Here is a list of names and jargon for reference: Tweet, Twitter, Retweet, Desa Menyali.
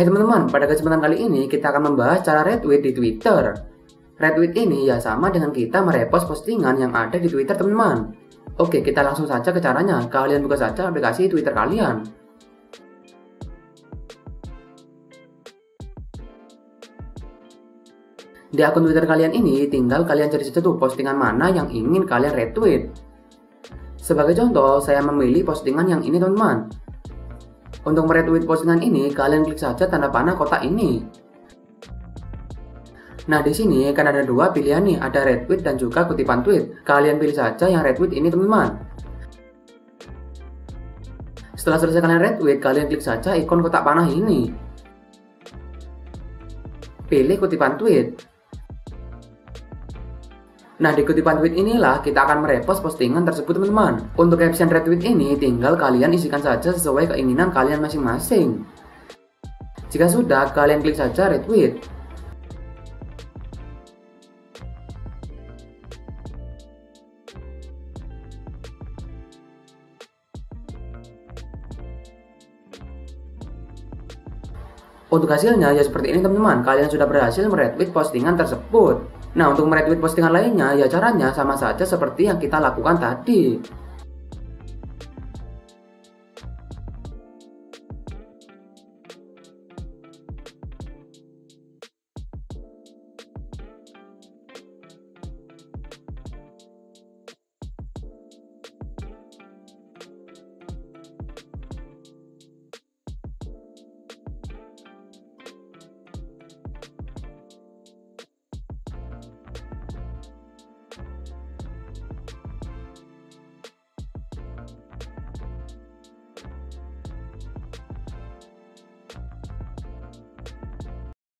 Hai teman-teman, pada kesempatan kali ini kita akan membahas cara retweet di Twitter. Retweet ini ya sama dengan kita merepost postingan yang ada di Twitter teman-teman. Oke, kita langsung saja ke caranya. Kalian buka saja aplikasi Twitter kalian. Di akun Twitter kalian ini tinggal kalian cari saja tuh postingan mana yang ingin kalian retweet. Sebagai contoh, saya memilih postingan yang ini teman-teman. Untuk meretweet postingan ini, kalian klik saja tanda panah kotak ini. Nah, di sini kan ada dua pilihan nih, ada retweet dan juga kutipan tweet. Kalian pilih saja yang retweet ini, teman-teman. Setelah selesai kalian retweet, kalian klik saja ikon kotak panah ini. Pilih kutipan tweet. Nah, di kutipan tweet inilah kita akan merepost postingan tersebut teman-teman. Untuk caption retweet ini tinggal kalian isikan saja sesuai keinginan kalian masing-masing. Jika sudah, kalian klik saja retweet. Untuk hasilnya ya seperti ini teman-teman, kalian sudah berhasil meretweet postingan tersebut. Nah, untuk meretweet postingan lainnya, ya caranya sama saja seperti yang kita lakukan tadi.